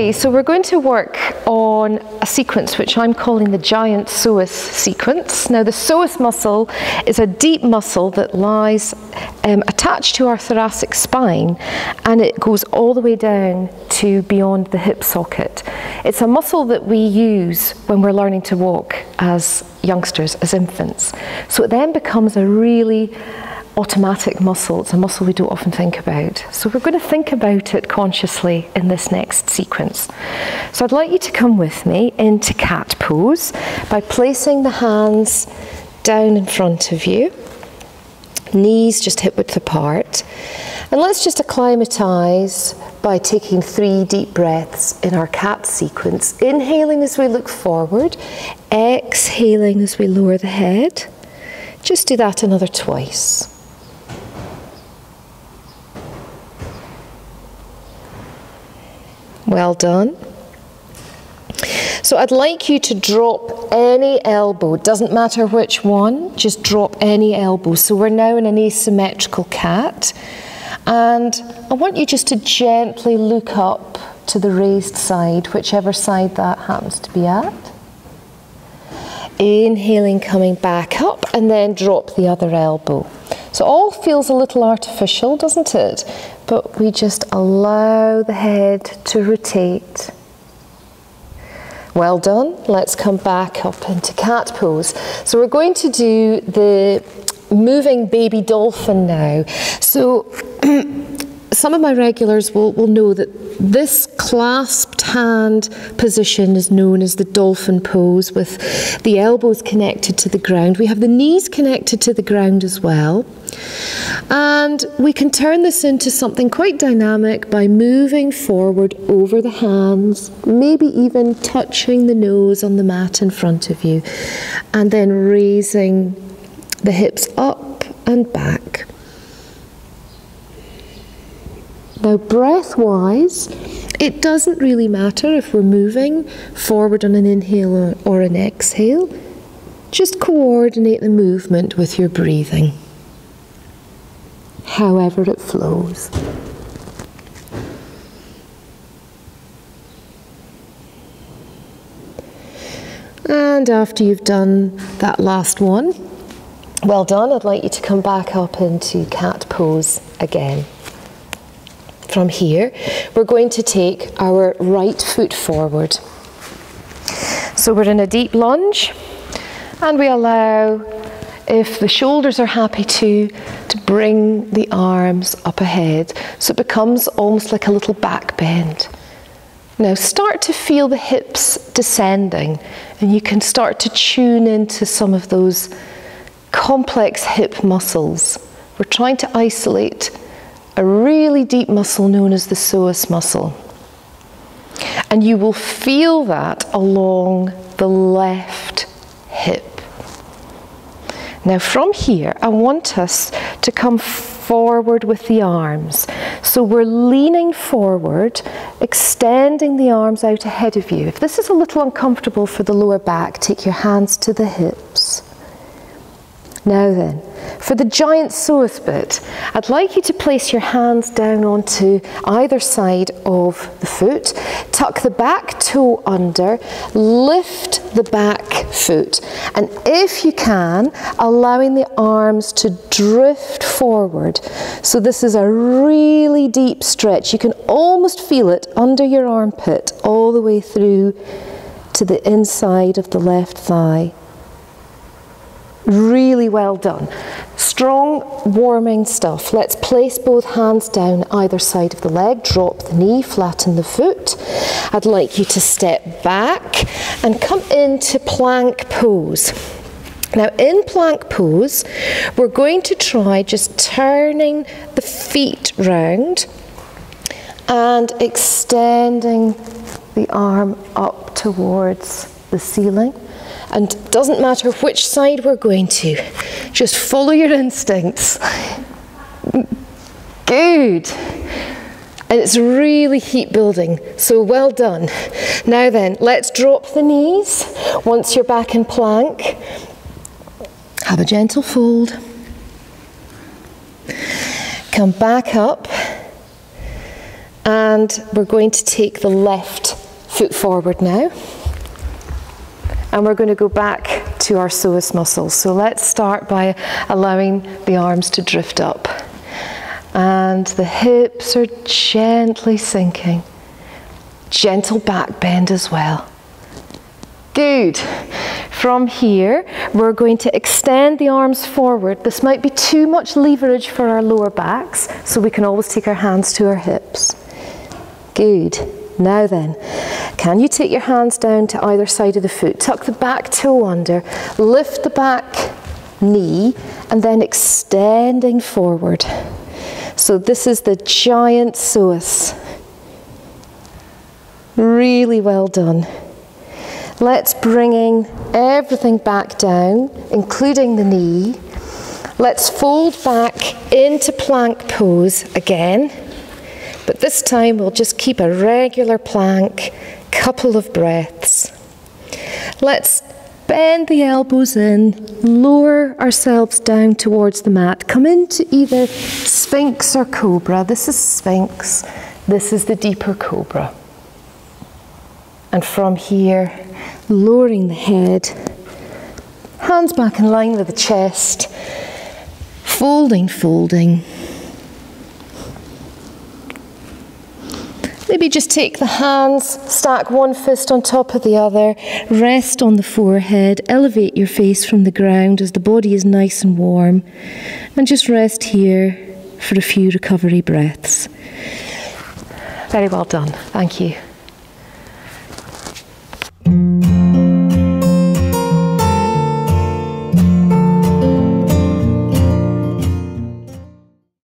Okay, so we're going to work on a sequence which I'm calling the giant psoas sequence. Now the psoas muscle is a deep muscle that lies attached to our thoracic spine, and it goes all the way down to beyond the hip socket. It's a muscle that we use when we're learning to walk as youngsters, as infants. So it then becomes a really automatic muscle. It's a muscle we don't often think about. So we're going to think about it consciously in this next sequence. So I'd like you to come with me into cat pose by placing the hands down in front of you, knees just hip width apart. And let's just acclimatise by taking 3 deep breaths in our cat sequence. Inhaling as we look forward, exhaling as we lower the head. Just do that another twice. Well done. So I'd like you to drop any elbow, it doesn't matter which one, just drop any elbow. So we're now in an asymmetrical cat, and I want you just to gently look up to the raised side, whichever side that happens to be at. Inhaling, coming back up, and then drop the other elbow. So all feels a little artificial, doesn't it? But we just allow the head to rotate. Well done. Let's come back up into cat pose. So we're going to do the moving baby dolphin now. So some of my regulars will know that this clasped hand position is known as the dolphin pose, with the elbows connected to the ground. We have the knees connected to the ground as well. And we can turn this into something quite dynamic by moving forward over the hands, maybe even touching the nose on the mat in front of you, and then raising the hips up and back. Now breath-wise, it doesn't really matter if we're moving forward on an inhale or an exhale. Just coordinate the movement with your breathing, however it flows. And after you've done that last one, well done, I'd like you to come back up into cat pose again. From here, we're going to take our right foot forward. So we're in a deep lunge, and we allow, if the shoulders are happy to bring the arms up ahead. So it becomes almost like a little back bend. Now start to feel the hips descending, and you can start to tune into some of those complex hip muscles. We're trying to isolate a really deep muscle known as the psoas muscle. And you will feel that along the left hip. Now from here, I want us to come forward with the arms. So we're leaning forward, extending the arms out ahead of you. If this is a little uncomfortable for the lower back, take your hands to the hips. Now then, for the giant psoas bit, I'd like you to place your hands down onto either side of the foot, tuck the back toe under, lift the back foot, and if you can, allowing the arms to drift forward. So this is a really deep stretch. You can almost feel it under your armpit, all the way through to the inside of the left thigh. Really well done. Strong, warming stuff. Let's place both hands down either side of the leg, drop the knee, flatten the foot. I'd like you to step back and come into plank pose. Now in plank pose, we're going to try just turning the feet round and extending the arm up towards the ceiling. And it doesn't matter which side we're going to, just follow your instincts. Good. And it's really heat building, so well done. Now then, let's drop the knees. Once you're back in plank, have a gentle fold. Come back up And we're going to take the left foot forward now. And we're going to go back to our psoas muscles. So let's start by allowing the arms to drift up. And the hips are gently sinking. Gentle back bend as well. Good. From here, we're going to extend the arms forward. This might be too much leverage for our lower backs, so we can always take our hands to our hips. Good. Now then, can you take your hands down to either side of the foot? Tuck the back toe under, lift the back knee, and then extending forward. So this is the giant psoas. Really well done. Let's bring in everything back down, including the knee. Let's fold back into plank pose again. But this time we'll just keep a regular plank, couple of breaths. Let's bend the elbows in, lower ourselves down towards the mat. Come into either Sphinx or Cobra. This is Sphinx, this is the deeper Cobra. And from here, lowering the head, hands back in line with the chest, folding, folding. Maybe just take the hands, stack one fist on top of the other, rest on the forehead, elevate your face from the ground as the body is nice and warm, and just rest here for a few recovery breaths. Very well done, thank you.